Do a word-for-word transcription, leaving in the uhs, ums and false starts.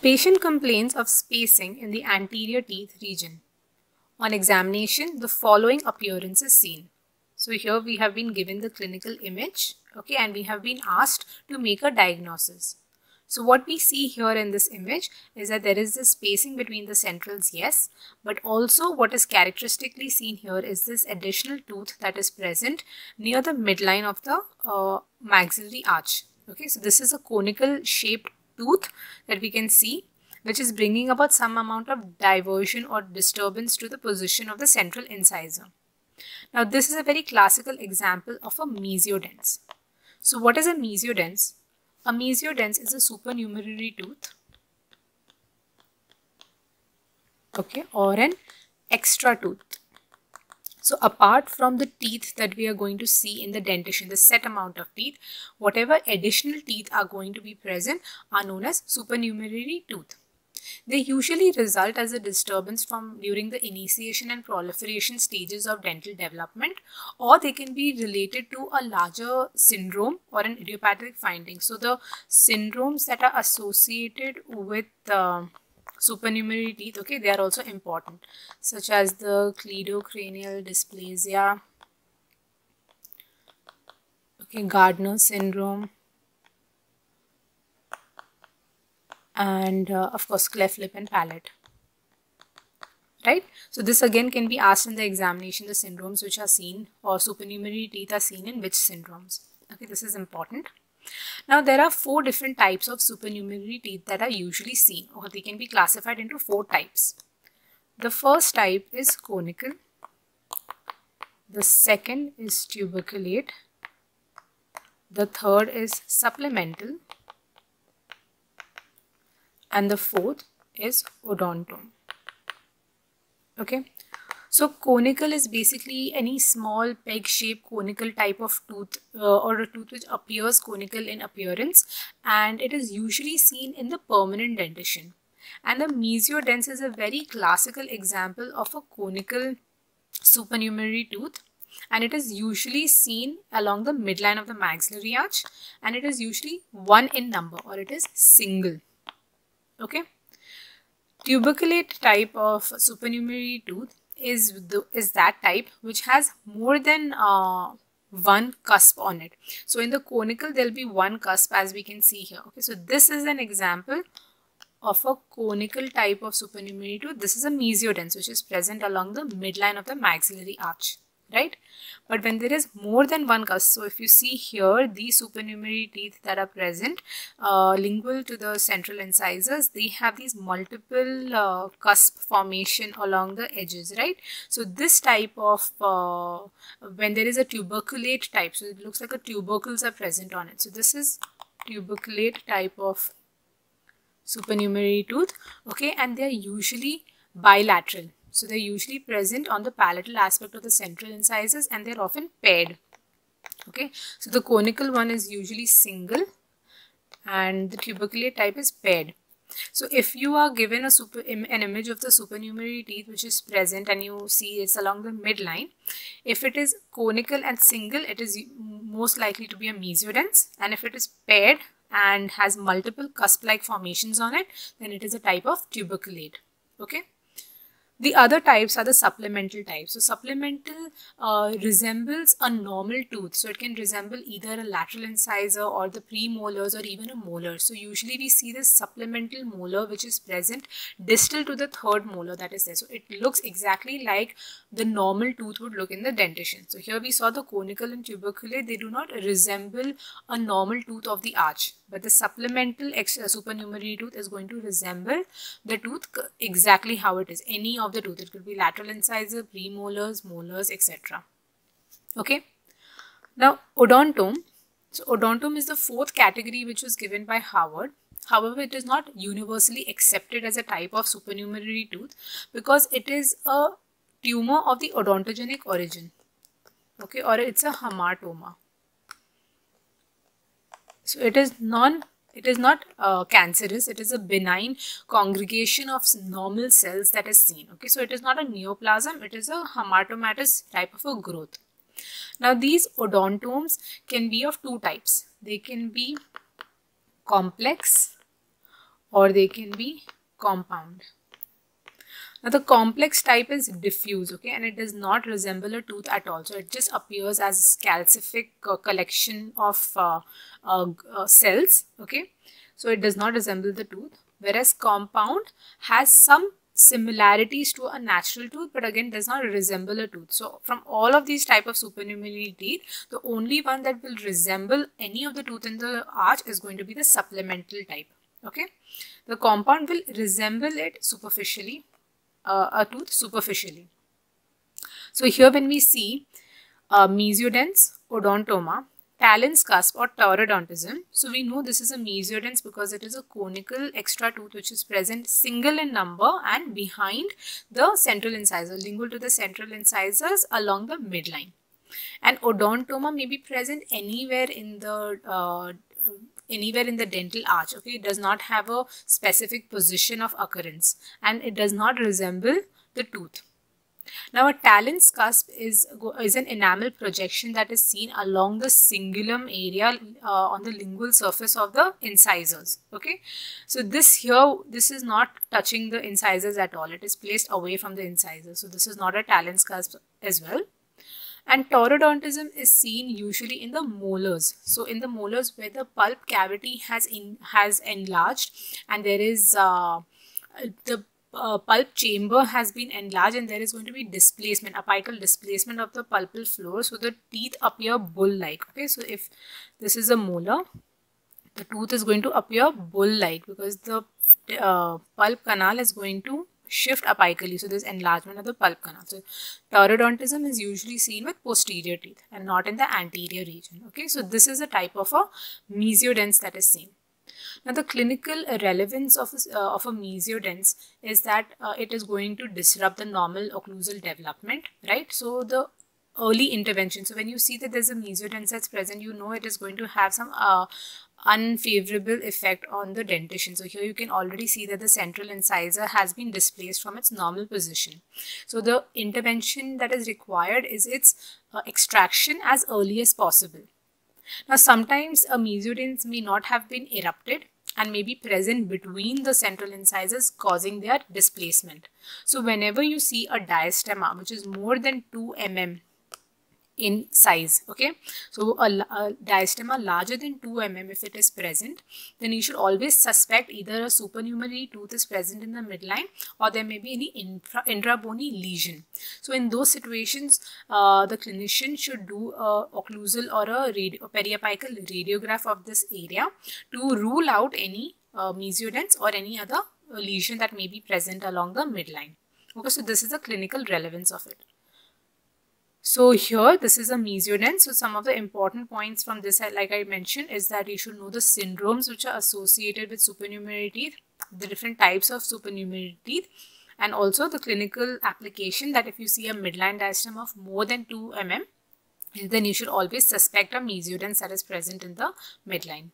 Patient complains of spacing in the anterior teeth region. On examination, the following appearance is seen. So here we have been given the clinical image, okay, and we have been asked to make a diagnosis. So what we see here in this image is that there is this spacing between the centrals, yes, but also what is characteristically seen here is this additional tooth that is present near the midline of the uh, maxillary arch. Okay, so this is a conical shaped tooth that we can see, which is bringing about some amount of diversion or disturbance to the position of the central incisor. Now, this is a very classical example of a mesiodens. So, what is a mesiodens? A mesiodens is a supernumerary tooth, okay, or an extra tooth. So, apart from the teeth that we are going to see in the dentition, the set amount of teeth, whatever additional teeth are going to be present are known as supernumerary tooth. They usually result as a disturbance from during the initiation and proliferation stages of dental development, or they can be related to a larger syndrome or an idiopathic finding. So the syndromes that are associated with uh, supernumerary teeth, okay, they are also important, such as the cleidocranial dysplasia, okay, Gardner syndrome, and uh, of course cleft lip and palate, right? So this again can be asked in the examination, the syndromes which are seen or supernumerary teeth are seen in which syndromes. Okay, this is important. Now there are four different types of supernumerary teeth that are usually seen, or they can be classified into four types. The first type is conical, the second is tuberculate, the third is supplemental, and the fourth is odontome. Okay, so conical is basically any small peg-shaped conical type of tooth uh, or a tooth which appears conical in appearance, and it is usually seen in the permanent dentition. And the mesiodens is a very classical example of a conical supernumerary tooth, and it is usually seen along the midline of the maxillary arch, and it is usually one in number, or it is single. Okay, tuberculate type of supernumerary tooth is the, is that type which has more than uh, one cusp on it. So in the conical there will be one cusp, as we can see here. Okay, so this is an example of a conical type of supernumerary tooth. This is a mesiodens which is present along the midline of the maxillary arch, right? But when there is more than one cusp, so if you see here, these supernumerary teeth that are present uh, lingual to the central incisors, they have these multiple uh, cusp formation along the edges, right? So this type of, uh, when there is a tuberculate type, so it looks like a tubercles are present on it. So this is tuberculate type of supernumerary tooth, okay, and they are usually bilateral. So they're usually present on the palatal aspect of the central incisors, and they're often paired. Okay, so the conical one is usually single and the tuberculate type is paired. So if you are given a super, an image of the supernumerary teeth which is present, and you see it's along the midline, if it is conical and single, it is most likely to be a mesiodens, and if it is paired and has multiple cusp-like formations on it, then it is a type of tuberculate. Okay. The other types are the supplemental types. So supplemental uh, resembles a normal tooth. So it can resemble either a lateral incisor or the premolars or even a molar. So usually we see this supplemental molar which is present distal to the third molar that is there. So it looks exactly like the normal tooth would look in the dentition. So here we saw the conical and tuberculate. They do not resemble a normal tooth of the arch. But the supplemental extra supernumerary tooth is going to resemble the tooth exactly how it is. Any of the tooth. It could be lateral incisor, premolars, molars, et cetera. Okay. Now, odontome. So, odontome is the fourth category which was given by Howard. However, it is not universally accepted as a type of supernumerary tooth because it is a tumor of the odontogenic origin. Okay. Or it's a hamartoma. So it is non, it is not uh, cancerous. It is a benign congregation of normal cells that is seen. Okay, so it is not a neoplasm. It is a hamartomatous type of a growth. Now these odontomes can be of two types. They can be complex or they can be compound. Now the complex type is diffuse, okay, and it does not resemble a tooth at all. So it just appears as a calcific uh, collection of uh, uh, uh, cells, okay. So it does not resemble the tooth, whereas compound has some similarities to a natural tooth, but again does not resemble a tooth. So from all of these type of supernumerary teeth, the only one that will resemble any of the tooth in the arch is going to be the supplemental type, okay. The compound will resemble it superficially, uh, a tooth superficially. So here when we see uh, mesiodens, odontoma, talon's cusp or taurodontism, so we know this is a mesiodens because it is a conical extra tooth which is present single in number and behind the central incisor, lingual to the central incisors along the midline. And odontoma may be present anywhere in the uh, anywhere in the dental arch, okay. It does not have a specific position of occurrence and it does not resemble the tooth. Now a talon's cusp is, is an enamel projection that is seen along the cingulum area uh, on the lingual surface of the incisors, okay. So this here, this is not touching the incisors at all. It is placed away from the incisors. So this is not a talon's cusp as well. And taurodontism is seen usually in the molars. So in the molars where the pulp cavity has, in, has enlarged and there is uh, the Uh, pulp chamber has been enlarged and there is going to be displacement, apical displacement of the pulpal floor, so the teeth appear bull-like, okay. So if this is a molar, the tooth is going to appear bull-like because the uh, pulp canal is going to shift apically, so there is enlargement of the pulp canal. So taurodontism is usually seen with posterior teeth and not in the anterior region, okay. So this is a type of a mesiodens that is seen. Now the clinical relevance of, uh, of a mesiodens is that uh, it is going to disrupt the normal occlusal development, right? So the early intervention, so when you see that there's a mesiodens that's present, you know it is going to have some uh, unfavorable effect on the dentition. So here you can already see that the central incisor has been displaced from its normal position. So the intervention that is required is its uh, extraction as early as possible. Now sometimes a mesiodens may not have been erupted and may be present between the central incisors causing their displacement. So whenever you see a diastema which is more than two millimeters in size, okay, so a, a diastema larger than two millimeters if it is present, then you should always suspect either a supernumerary tooth is present in the midline or there may be any infra, intra-bony lesion. So in those situations, uh, the clinician should do a occlusal or a, radio, a periapical radiograph of this area to rule out any uh, mesiodens or any other lesion that may be present along the midline. Okay, so this is the clinical relevance of it. So here this is a mesiodens. So some of the important points from this, like I mentioned, is that you should know the syndromes which are associated with supernumerary teeth, the different types of supernumerary teeth, and also the clinical application that if you see a midline diastema of more than two millimeters, then you should always suspect a mesiodens that is present in the midline.